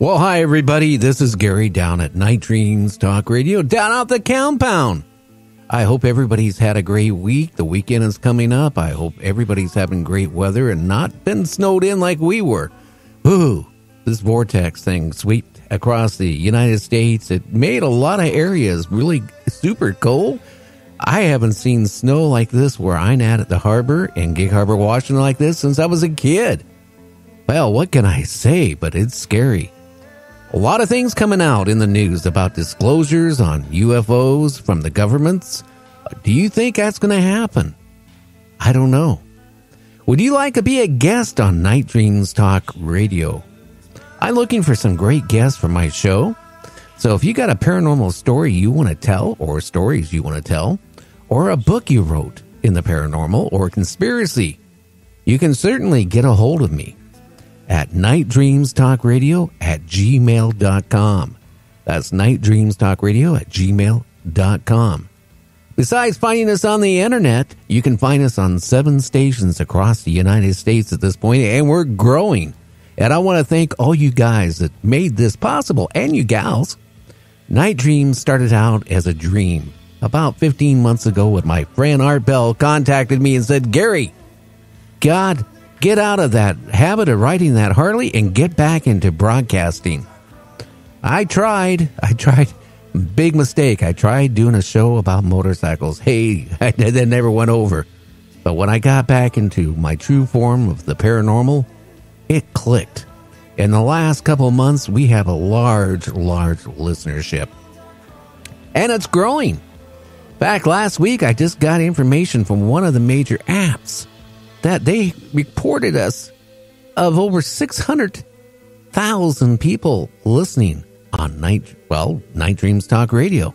Well, hi, everybody. This is Gary down at Night Dreams Talk Radio, down out the compound. I hope everybody's had a great week. The weekend is coming up. I hope everybody's having great weather and not been snowed in like we were. Ooh, this vortex thing swept across the United States. It made a lot of areas really super cold. I haven't seen snow like this where I'm at the harbor in Gig Harbor, Washington, like this since I was a kid. Well, what can I say? But it's scary. A lot of things coming out in the news about disclosures on UFOs from the governments. Do you think that's going to happen? I don't know. Would you like to be a guest on Night Dreams Talk Radio? I'm looking for some great guests for my show. So if you got a paranormal story you want to tell, or stories you want to tell, or a book you wrote in the paranormal or conspiracy, you can certainly get a hold of me at nightdreamstalkradio@gmail.com. That's nightdreamstalkradio@gmail.com. Besides finding us on the internet, you can find us on 7 stations across the United States at this point, and we're growing. And I want to thank all you guys that made this possible, and you gals. Night Dreams started out as a dream. About 15 months ago, when my friend Art Bell contacted me and said, Gary, God, get out of that habit of riding that Harley and get back into broadcasting. I tried. Big mistake. I tried doing a show about motorcycles. Hey, that never went over. But when I got back into my true form of the paranormal, it clicked. In the last couple months, we have a large listenership. And it's growing. Back last week, I just got information from one of the major apps that they reported us of over 600,000 people listening on Night Dreams Talk Radio.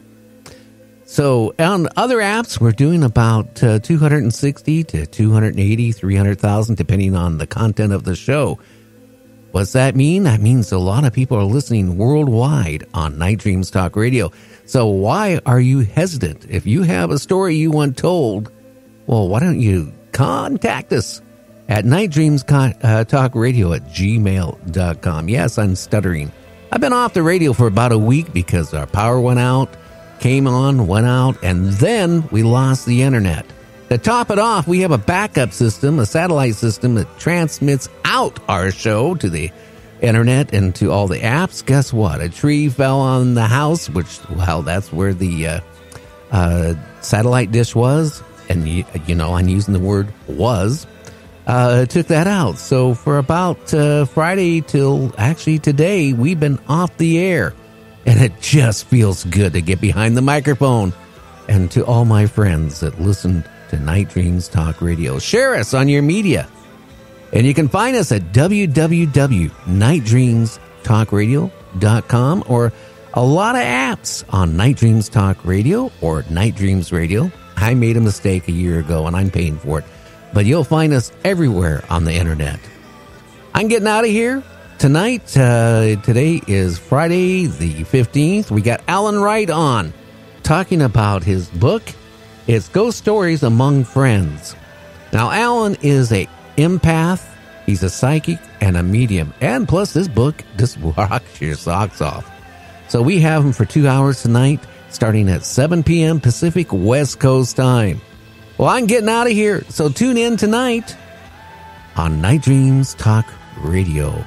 So on other apps, we're doing about 260 to 280, 300,000, depending on the content of the show. What's that mean? That means a lot of people are listening worldwide on Night Dreams Talk Radio. So why are you hesitant? If you have a story you want told, well, why don't you contact us at nightdreamstalkradio@gmail.com. Yes, I'm stuttering. I've been off the radio for about a week because our power went out, came on, went out, and then we lost the internet. To top it off, we have a backup system, a satellite system that transmits out our show to the internet and to all the apps. Guess what? A tree fell on the house, which, well, that's where the satellite dish was. And, you know, I'm using the word was, took that out. So for about Friday till actually today, we've been off the air. And it just feels good to get behind the microphone. And to all my friends that listen to Night Dreams Talk Radio, share us on your media. And you can find us at www.nightdreamstalkradio.com, or a lot of apps on Night Dreams Talk Radio or Night Dreams Radio. I made a mistake a year ago, and I'm paying for it. But you'll find us everywhere on the internet. I'm getting out of here. Tonight, today is Friday the 15th. We got Alan Wright on, talking about his book. It's Ghost Stories Among Friends. Now, Alan is an empath. He's a psychic and a medium. And plus, this book just rocks your socks off. So we have him for 2 hours tonight, starting at 7 p.m. Pacific West Coast time. Well, I'm getting out of here, so tune in tonight on Night Dreams Talk Radio.